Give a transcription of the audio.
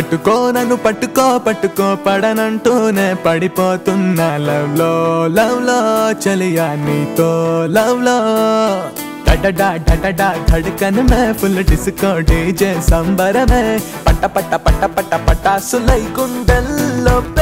పట్టుకో నన్ను పట్టుకో పట్టుకో పడనంటూనే పడిపోతున్నా లవ్లో లవ్లో చలియా నీతో లవ్లో डडडा डडडा धड़कन में फुल डिस्को डीजे संबर में पट्टा पट्टा पट्टा पट्टा पट्टा सुलई कुंडल।